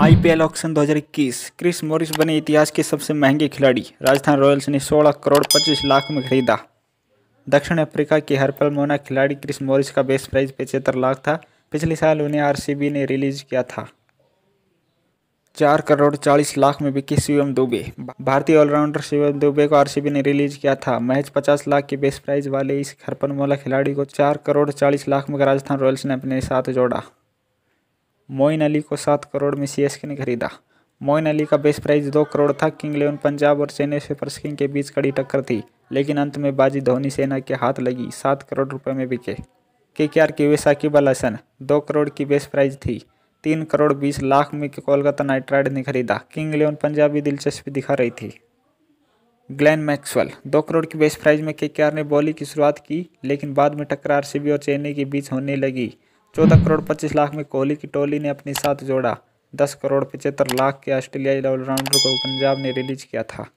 IPL auction 2021 Chris Morris बने इतिहास के सबसे महंगे खिलाड़ी। राजस्थान रॉयल्स ने 16 करोड़ 25 लाख में खरीदा। दक्षिण अफ्रीका के हरपल मोना खिलाड़ी क्रिस मॉरिस का बेस प्राइस 75 लाख था। पिछले साल उन्हें आरसीबी ने रिलीज किया था। 4 करोड़ 40 लाख में बिके शिवम दुबे। भारतीय ऑलराउंडर शिवम दुबे को आरसीबी ने रिलीज किया था। महज 50 लाख के बेस प्राइस वाले इस हरपल मोना खिलाड़ी को 4 करोड़ 40 लाख में राजस्थान रॉयल्स ने अपने साथ जोड़ा। मोइन अली को 7 करोड़ में सीएसके ने खरीदा। मोइन अली का बेस प्राइस 2 करोड़ था। किंग इलेवन पंजाब और चेन्नई सुपरस किंग के बीच कड़ी टक्कर थी, लेकिन अंत में बाजी धोनी सेना के हाथ लगी। 7 करोड़ रुपए में बिके। केकेआर के वे साकिब अल हसन 2 करोड़ की बेस प्राइस थी। 3 करोड़ 20 लाख में कोलकाता नाइट राइडर्स ने खरीदा। किंग इलेवन पंजाब भी दिलचस्पी दिखा रही थी। ग्लेन मैक्सवेल 2 करोड़ की बेस प्राइस में केकेआर ने बॉलिंग की शुरुआत की, लेकिन बाद में टक्कर आरसीबी और चेन्नई के बीच होने लगी। 14 करोड़ 25 लाख में कोहली की टोली ने अपने साथ जोड़ा। 10 करोड़ 75 लाख के ऑस्ट्रेलियाई ऑलराउंडर को पंजाब ने रिलीज किया था।